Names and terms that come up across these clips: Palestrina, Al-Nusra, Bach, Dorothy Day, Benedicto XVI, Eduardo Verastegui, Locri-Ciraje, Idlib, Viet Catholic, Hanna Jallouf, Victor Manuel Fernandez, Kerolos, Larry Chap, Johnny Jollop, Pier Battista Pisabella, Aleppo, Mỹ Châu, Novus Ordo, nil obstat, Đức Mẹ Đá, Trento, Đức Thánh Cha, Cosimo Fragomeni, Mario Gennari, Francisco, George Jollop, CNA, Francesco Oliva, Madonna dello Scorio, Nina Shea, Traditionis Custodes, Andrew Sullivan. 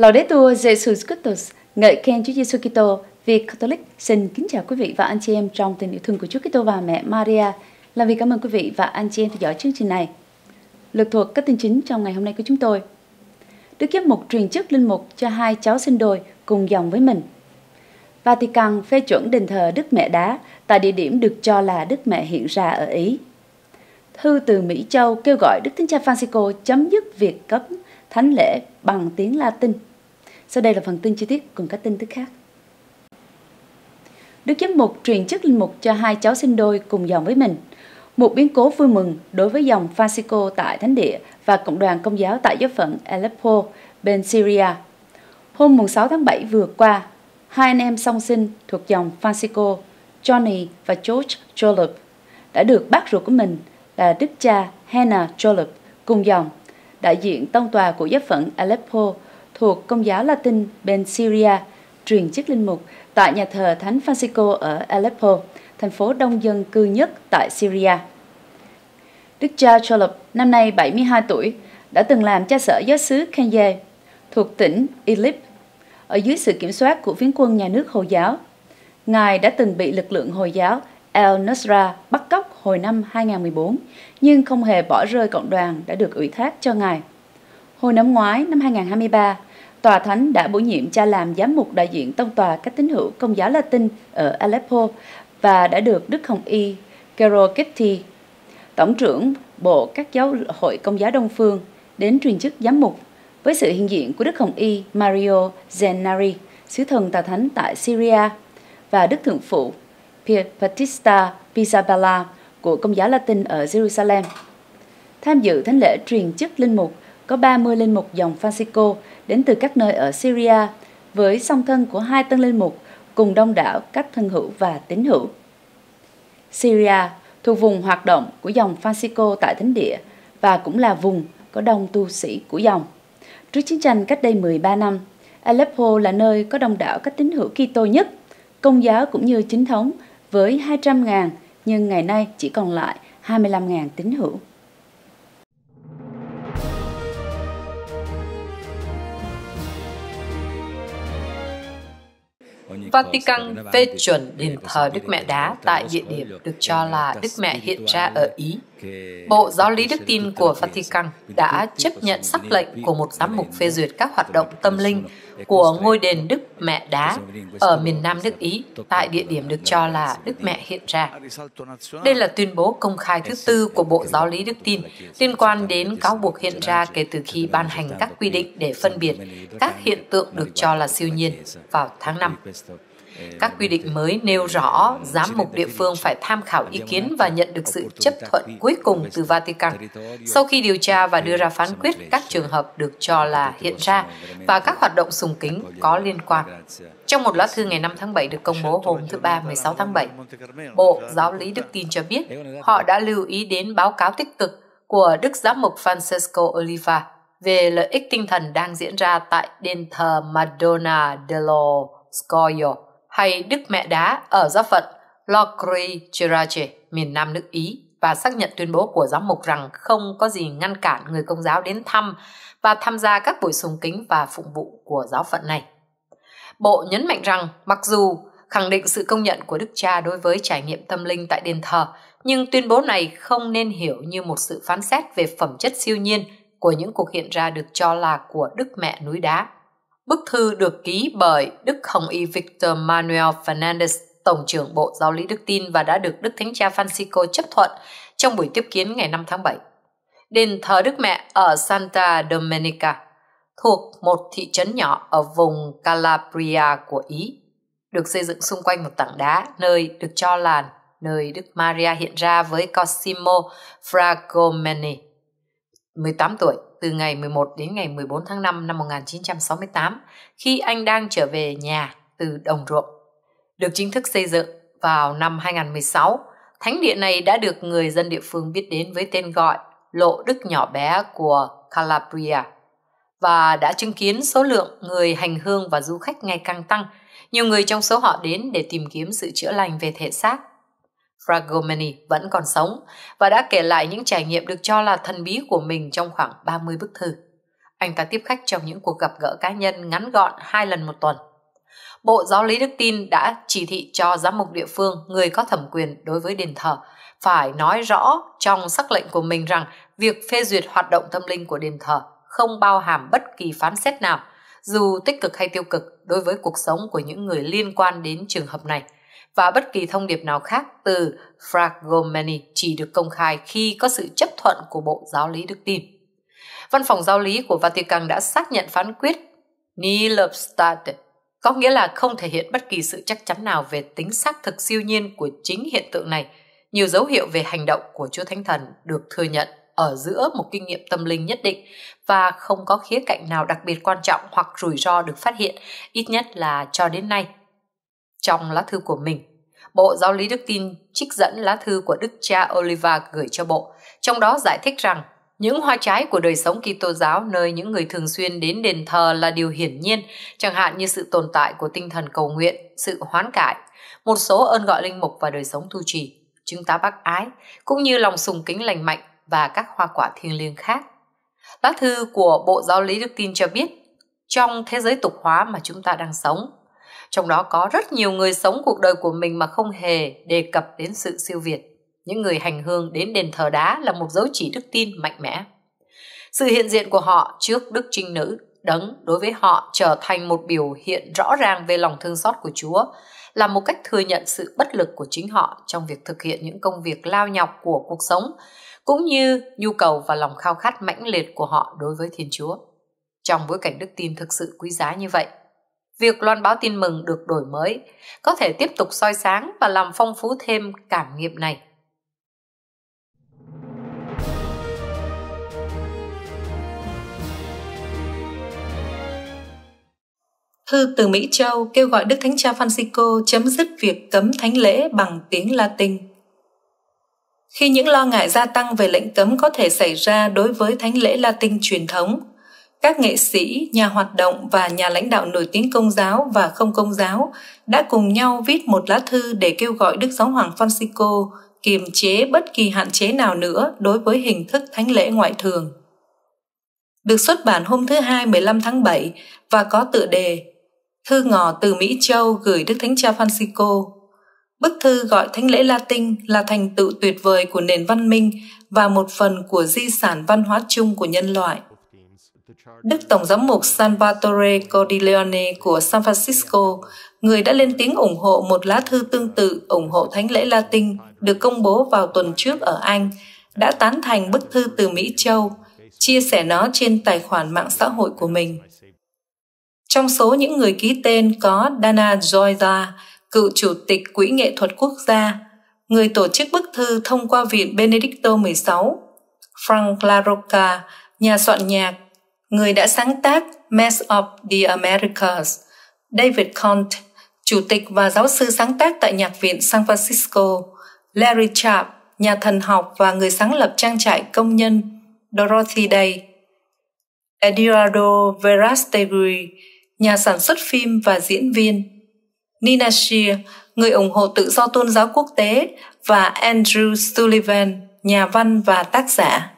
Laudetur Jesus Christus, ngợi khen Chúa Giêsu Kitô. Việt Catholic xin kính chào quý vị và anh chị em trong tình yêu thương của Chúa Kitô và Mẹ Maria. Là vì cảm ơn quý vị và anh chị em theo dõi chương trình này. Lược thuộc các tin chính trong ngày hôm nay của chúng tôi. Đức Giám mục truyền chức linh mục cho hai cháu sinh đôi cùng dòng với mình. Vatican phê chuẩn đền thờ Đức Mẹ Đá tại địa điểm được cho là Đức Mẹ hiện ra ở Ý. Thư từ Mỹ Châu kêu gọi Đức Thánh Cha Francesco chấm dứt việc cấm thánh lễ bằng tiếng Latin. Sau đây là phần tin chi tiết cùng các tin tức khác. Đức Giám mục truyền chức linh mục cho hai cháu sinh đôi cùng dòng với mình. Một biến cố vui mừng đối với dòng Francesco tại Thánh Địa và Cộng đoàn Công giáo tại giáo phận Aleppo, bên Syria. Hôm 6 tháng 7 vừa qua, hai anh em song sinh thuộc dòng Francesco, Johnny và George Jollop, đã được bác ruột của mình là đức cha Hanna Jallouf cùng dòng, đại diện tông tòa của giáo phận Aleppo thuộc Công giáo Latin bên Syria, truyền chức linh mục tại nhà thờ Thánh Francisco ở Aleppo, thành phố đông dân cư nhất tại Syria. Đức cha Cholop, năm nay 72 tuổi, đã từng làm cha sở giáo xứ Kenya thuộc tỉnh Idlib, ở dưới sự kiểm soát của phiến quân nhà nước Hồi giáo. Ngài đã từng bị lực lượng Hồi giáo Al-Nusra bắt cóc hồi năm 2014, nhưng không hề bỏ rơi cộng đoàn đã được ủy thác cho Ngài. Hồi năm ngoái, năm 2023, Tòa Thánh đã bổ nhiệm cha làm giám mục đại diện tông tòa các tín hữu Công giáo Latin ở Aleppo và đã được Đức Hồng Y Kerolos, Tổng trưởng Bộ các giáo hội Công giáo Đông Phương, đến truyền chức giám mục với sự hiện diện của Đức Hồng Y Mario Gennari, sứ thần Tòa Thánh tại Syria, và Đức Thượng phụ Pier Battista Pisabella của Công giáo Latin ở Jerusalem. Tham dự thánh lễ truyền chức linh mục có 30 linh mục dòng Francisco đến từ các nơi ở Syria với song thân của hai tân linh mục cùng đông đảo các thân hữu và tín hữu. Syria thuộc vùng hoạt động của dòng Francisco tại Thánh Địa và cũng là vùng có đông tu sĩ của dòng. Trước chiến tranh cách đây 13 năm, Aleppo là nơi có đông đảo các tín hữu Kitô nhất, Công giáo cũng như chính thống, với 200.000 nhưng ngày nay chỉ còn lại 25.000 tín hữu. Vatican phê chuẩn đền thờ Đức Mẹ Đá tại địa điểm được cho là Đức Mẹ hiện ra ở Ý. Bộ Giáo lý Đức tin của Vatican đã chấp nhận sắc lệnh của một giám mục phê duyệt các hoạt động tâm linh của ngôi đền Đức Mẹ Đá ở miền Nam nước Ý tại địa điểm được cho là Đức Mẹ hiện ra. Đây là tuyên bố công khai thứ tư của Bộ Giáo lý Đức tin liên quan đến cáo buộc hiện ra kể từ khi ban hành các quy định để phân biệt các hiện tượng được cho là siêu nhiên vào tháng 5. Các quy định mới nêu rõ giám mục địa phương phải tham khảo ý kiến và nhận được sự chấp thuận cuối cùng từ Vatican sau khi điều tra và đưa ra phán quyết các trường hợp được cho là hiện ra và các hoạt động sùng kính có liên quan. Trong một lá thư ngày 5 tháng 7 được công bố hôm thứ Ba 16 tháng 7, Bộ Giáo lý Đức tin cho biết họ đã lưu ý đến báo cáo tích cực của Đức Giám mục Francesco Oliva về lợi ích tinh thần đang diễn ra tại đền thờ Madonna dello Scorio hay Đức Mẹ Đá ở giáo phận Locri-Ciraje, miền Nam nước Ý, và xác nhận tuyên bố của giám mục rằng không có gì ngăn cản người Công giáo đến thăm và tham gia các buổi sùng kính và phụng vụ của giáo phận này. Bộ nhấn mạnh rằng mặc dù khẳng định sự công nhận của Đức Cha đối với trải nghiệm tâm linh tại đền thờ, nhưng tuyên bố này không nên hiểu như một sự phán xét về phẩm chất siêu nhiên của những cuộc hiện ra được cho là của Đức Mẹ núi đá. Bức thư được ký bởi Đức Hồng Y Victor Manuel Fernandez, Tổng trưởng Bộ Giáo lý Đức tin, và đã được Đức Thánh Cha Francisco chấp thuận trong buổi tiếp kiến ngày 5 tháng 7. Đền thờ Đức Mẹ ở Santa Domenica, thuộc một thị trấn nhỏ ở vùng Calabria của Ý, được xây dựng xung quanh một tảng đá, nơi được cho là nơi Đức Maria hiện ra với Cosimo Fragomeni, 18 tuổi, từ ngày 11 đến ngày 14 tháng 5 năm 1968, khi anh đang trở về nhà từ đồng ruộng. Được chính thức xây dựng vào năm 2016, thánh địa này đã được người dân địa phương biết đến với tên gọi Lộ Đức nhỏ bé của Calabria và đã chứng kiến số lượng người hành hương và du khách ngày càng tăng. Nhiều người trong số họ đến để tìm kiếm sự chữa lành về thể xác. Fragomeni vẫn còn sống và đã kể lại những trải nghiệm được cho là thần bí của mình trong khoảng 30 bức thư. Anh ta tiếp khách trong những cuộc gặp gỡ cá nhân ngắn gọn 2 lần một tuần. Bộ Giáo lý Đức Tin đã chỉ thị cho giám mục địa phương, người có thẩm quyền đối với đền thờ, phải nói rõ trong sắc lệnh của mình rằng việc phê duyệt hoạt động tâm linh của đền thờ không bao hàm bất kỳ phán xét nào, dù tích cực hay tiêu cực, đối với cuộc sống của những người liên quan đến trường hợp này, và bất kỳ thông điệp nào khác từ Fragomeni chỉ được công khai khi có sự chấp thuận của Bộ Giáo lý Đức Tin. Văn phòng Giáo lý của Vatican đã xác nhận phán quyết nil obstat, có nghĩa là không thể hiện bất kỳ sự chắc chắn nào về tính xác thực siêu nhiên của chính hiện tượng này. Nhiều dấu hiệu về hành động của Chúa Thánh Thần được thừa nhận ở giữa một kinh nghiệm tâm linh nhất định và không có khía cạnh nào đặc biệt quan trọng hoặc rủi ro được phát hiện, ít nhất là cho đến nay. Trong lá thư của mình, Bộ Giáo lý Đức Tin trích dẫn lá thư của Đức cha Oliva gửi cho Bộ, trong đó giải thích rằng những hoa trái của đời sống Kitô giáo nơi những người thường xuyên đến đền thờ là điều hiển nhiên, chẳng hạn như sự tồn tại của tinh thần cầu nguyện, sự hoán cải, một số ơn gọi linh mục và đời sống tu trì, chứng tá bác ái, cũng như lòng sùng kính lành mạnh và các hoa quả thiêng liêng khác. Lá thư của Bộ Giáo lý Đức Tin cho biết, trong thế giới tục hóa mà chúng ta đang sống, trong đó có rất nhiều người sống cuộc đời của mình mà không hề đề cập đến sự siêu việt. Những người hành hương đến đền thờ đá là một dấu chỉ đức tin mạnh mẽ. Sự hiện diện của họ trước Đức Trinh Nữ Đấng đối với họ trở thành một biểu hiện rõ ràng về lòng thương xót của Chúa, là một cách thừa nhận sự bất lực của chính họ trong việc thực hiện những công việc lao nhọc của cuộc sống, cũng như nhu cầu và lòng khao khát mãnh liệt của họ đối với Thiên Chúa. Trong bối cảnh đức tin thực sự quý giá như vậy, việc loan báo tin mừng được đổi mới có thể tiếp tục soi sáng và làm phong phú thêm cảm nghiệm này. Thư từ Mỹ Châu kêu gọi Đức Thánh Cha Francisco chấm dứt việc cấm thánh lễ bằng tiếng Latin. Khi những lo ngại gia tăng về lệnh cấm có thể xảy ra đối với thánh lễ Latin truyền thống, các nghệ sĩ, nhà hoạt động và nhà lãnh đạo nổi tiếng công giáo và không công giáo đã cùng nhau viết một lá thư để kêu gọi Đức Giáo Hoàng Francisco kiềm chế bất kỳ hạn chế nào nữa đối với hình thức thánh lễ ngoại thường. Được xuất bản hôm thứ Hai 15 tháng 7 và có tựa đề Thư ngỏ từ Mỹ Châu gửi Đức Thánh Cha Francisco. Bức thư gọi thánh lễ Latin là thành tựu tuyệt vời của nền văn minh và một phần của di sản văn hóa chung của nhân loại. Đức Tổng giám mục Salvatore Cordileone của San Francisco, người đã lên tiếng ủng hộ một lá thư tương tự ủng hộ thánh lễ Latin được công bố vào tuần trước ở Anh, đã tán thành bức thư từ Mỹ Châu, chia sẻ nó trên tài khoản mạng xã hội của mình. Trong số những người ký tên có Dana Gioia, cựu chủ tịch Quỹ nghệ thuật quốc gia, người tổ chức bức thư thông qua Viện Benedicto XVI, Frank La Roca, nhà soạn nhạc, người đã sáng tác Mass of the Americas, David Conte, chủ tịch và giáo sư sáng tác tại Nhạc viện San Francisco, Larry Chap, nhà thần học và người sáng lập trang trại công nhân Dorothy Day, Eduardo Verastegui, nhà sản xuất phim và diễn viên, Nina Shea, người ủng hộ tự do tôn giáo quốc tế, và Andrew Sullivan, nhà văn và tác giả.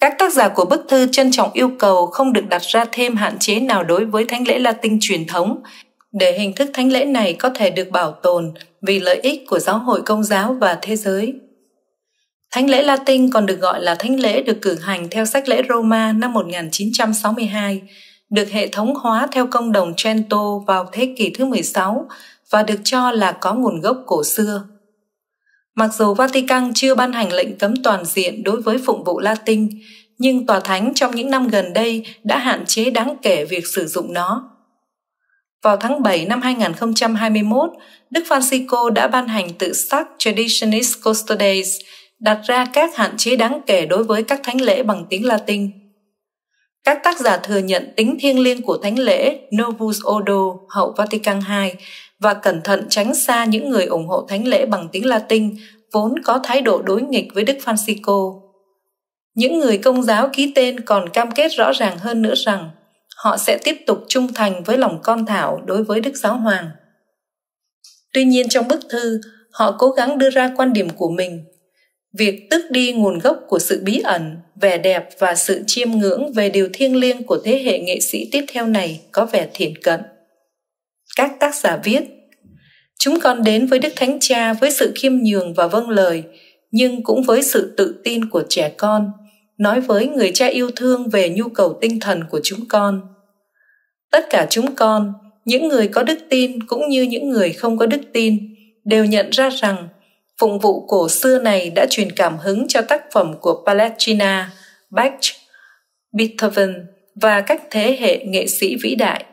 Các tác giả của bức thư trân trọng yêu cầu không được đặt ra thêm hạn chế nào đối với thánh lễ Latin truyền thống, để hình thức thánh lễ này có thể được bảo tồn vì lợi ích của giáo hội công giáo và thế giới. Thánh lễ Latin còn được gọi là thánh lễ được cử hành theo sách lễ Roma năm 1962, được hệ thống hóa theo công đồng Trento vào thế kỷ thứ 16 và được cho là có nguồn gốc cổ xưa. Mặc dù Vatican chưa ban hành lệnh cấm toàn diện đối với phụng vụ Latin, nhưng Tòa Thánh trong những năm gần đây đã hạn chế đáng kể việc sử dụng nó. Vào tháng 7 năm 2021, Đức Francisco đã ban hành tự sắc Traditionis Custodes, đặt ra các hạn chế đáng kể đối với các thánh lễ bằng tiếng Latin. Các tác giả thừa nhận tính thiêng liêng của thánh lễ Novus Ordo hậu Vatican II và cẩn thận tránh xa những người ủng hộ thánh lễ bằng tiếng Latin vốn có thái độ đối nghịch với Đức Francisco. Những người công giáo ký tên còn cam kết rõ ràng hơn nữa rằng họ sẽ tiếp tục trung thành với lòng con thảo đối với Đức Giáo Hoàng. Tuy nhiên trong bức thư, họ cố gắng đưa ra quan điểm của mình. Việc tước đi nguồn gốc của sự bí ẩn, vẻ đẹp và sự chiêm ngưỡng về điều thiêng liêng của thế hệ nghệ sĩ tiếp theo này có vẻ thiển cận. Các tác giả viết, chúng con đến với Đức Thánh Cha với sự khiêm nhường và vâng lời, nhưng cũng với sự tự tin của trẻ con, nói với người cha yêu thương về nhu cầu tinh thần của chúng con. Tất cả chúng con, những người có đức tin cũng như những người không có đức tin, đều nhận ra rằng phụng vụ cổ xưa này đã truyền cảm hứng cho tác phẩm của Palestrina, Bach, Beethoven và các thế hệ nghệ sĩ vĩ đại,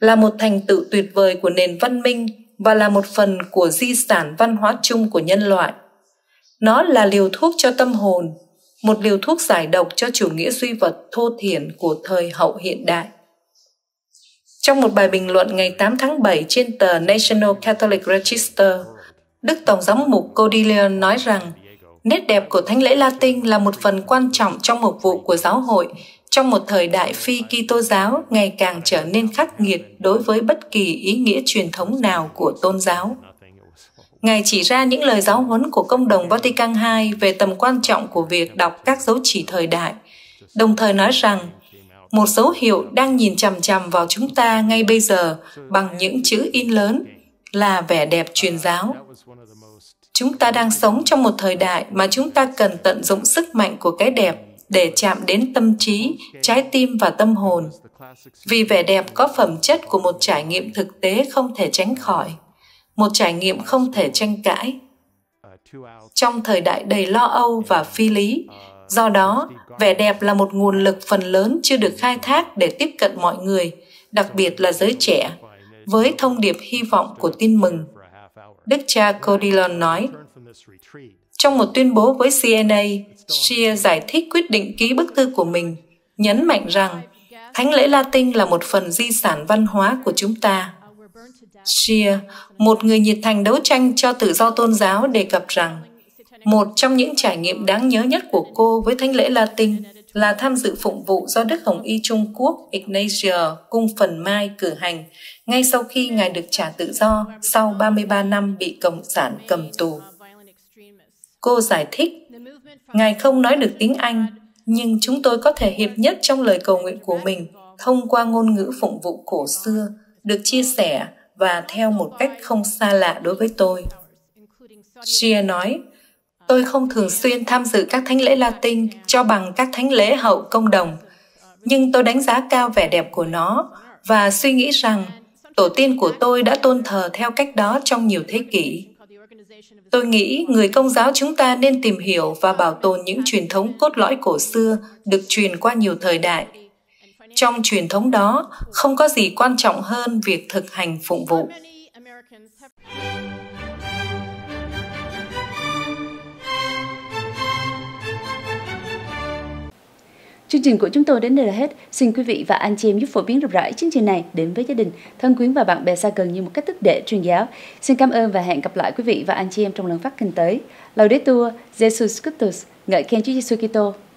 là một thành tựu tuyệt vời của nền văn minh và là một phần của di sản văn hóa chung của nhân loại. Nó là liều thuốc cho tâm hồn, một liều thuốc giải độc cho chủ nghĩa duy vật thô thiển của thời hậu hiện đại. Trong một bài bình luận ngày 8 tháng 7 trên tờ National Catholic Register, Đức Tổng giám mục Cordileone nói rằng nét đẹp của thánh lễ Latin là một phần quan trọng trong mục vụ của giáo hội trong một thời đại phi Kitô giáo ngày càng trở nên khắc nghiệt đối với bất kỳ ý nghĩa truyền thống nào của tôn giáo. Ngài chỉ ra những lời giáo huấn của Công đồng Vatican II về tầm quan trọng của việc đọc các dấu chỉ thời đại, đồng thời nói rằng một dấu hiệu đang nhìn chằm chằm vào chúng ta ngay bây giờ bằng những chữ in lớn là vẻ đẹp truyền giáo. Chúng ta đang sống trong một thời đại mà chúng ta cần tận dụng sức mạnh của cái đẹp để chạm đến tâm trí, trái tim và tâm hồn, vì vẻ đẹp có phẩm chất của một trải nghiệm thực tế không thể tránh khỏi, một trải nghiệm không thể tranh cãi. Trong thời đại đầy lo âu và phi lý, do đó, vẻ đẹp là một nguồn lực phần lớn chưa được khai thác để tiếp cận mọi người, đặc biệt là giới trẻ, với thông điệp hy vọng của tin mừng. Đức cha Cordileone nói, trong một tuyên bố với CNA, Shea giải thích quyết định ký bức thư của mình, nhấn mạnh rằng thánh lễ Latin là một phần di sản văn hóa của chúng ta. Shea, một người nhiệt thành đấu tranh cho tự do tôn giáo, đề cập rằng một trong những trải nghiệm đáng nhớ nhất của cô với thánh lễ Latin là tham dự phụng vụ do Đức Hồng Y Trung Quốc Ignatius Cung Phần Mai cử hành ngay sau khi Ngài được trả tự do sau 33 năm bị Cộng sản cầm tù. Cô giải thích, Ngài không nói được tiếng Anh, nhưng chúng tôi có thể hiệp nhất trong lời cầu nguyện của mình thông qua ngôn ngữ phụng vụ cổ xưa, được chia sẻ và theo một cách không xa lạ đối với tôi. Shea nói, tôi không thường xuyên tham dự các thánh lễ Latin cho bằng các thánh lễ hậu công đồng, nhưng tôi đánh giá cao vẻ đẹp của nó và suy nghĩ rằng tổ tiên của tôi đã tôn thờ theo cách đó trong nhiều thế kỷ. Tôi nghĩ người Công giáo chúng ta nên tìm hiểu và bảo tồn những truyền thống cốt lõi cổ xưa được truyền qua nhiều thời đại. Trong truyền thống đó, không có gì quan trọng hơn việc thực hành phụng vụ. Chương trình của chúng tôi đến đây là hết. Xin quý vị và anh chị em giúp phổ biến rộng rãi chương trình này đến với gia đình, thân quyến và bạn bè xa gần như một cách thức để truyền giáo. Xin cảm ơn và hẹn gặp lại quý vị và anh chị em trong lần phát hình tới. Laudetur Jesus Christus, ngợi khen Chúa Giêsu Kitô.